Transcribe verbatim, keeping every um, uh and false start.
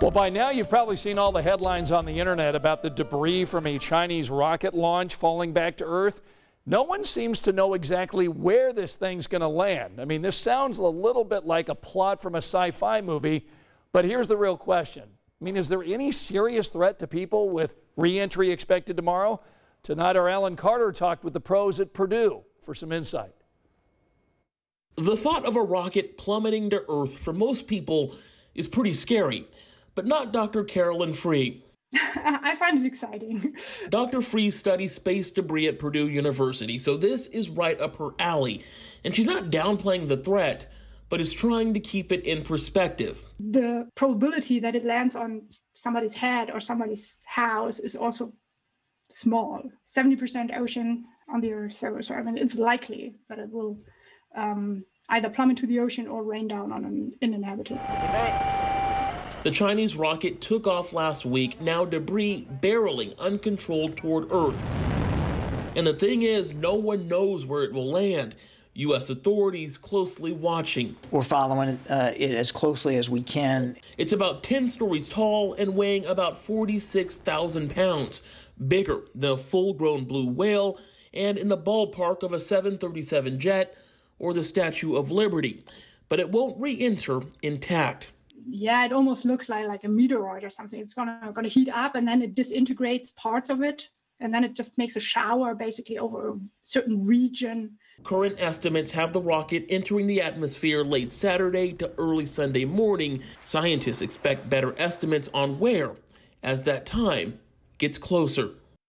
Well, by now you've probably seen all the headlines on the internet about the debris from a Chinese rocket launch falling back to Earth. No one seems to know exactly where this thing's going to land. I mean, this sounds a little bit like a plot from a sci-fi movie, but here's the real question. I mean, is there any serious threat to people with re-entry expected tomorrow? Tonight, our Alan Carter talked with the pros at Purdue for some insight. The thought of a rocket plummeting to Earth for most people is pretty scary. But not Doctor Carolin Frueh. I find it exciting. Doctor Frueh studies space debris at Purdue University, so this is right up her alley. And she's not downplaying the threat, but is trying to keep it in perspective. The probability that it lands on somebody's head or somebody's house is also small. seventy percent ocean on the Earth, so, so I mean, it's likely that it will um, either plummet to the ocean or rain down on an inhabitant. The Chinese rocket took off last week, now debris barreling uncontrolled toward Earth. And the thing is, no one knows where it will land. U S authorities closely watching. We're following uh, it as closely as we can. It's about ten stories tall and weighing about forty-six thousand pounds, bigger than a full-grown blue whale and in the ballpark of a seven thirty-seven jet or the Statue of Liberty. But it won't re-enter intact. Yeah, it almost looks like, like a meteoroid or something. It's gonna, gonna heat up and then it disintegrates parts of it. And then it just makes a shower basically over a certain region. Current estimates have the rocket entering the atmosphere late Saturday to early Sunday morning. Scientists expect better estimates on where as that time gets closer.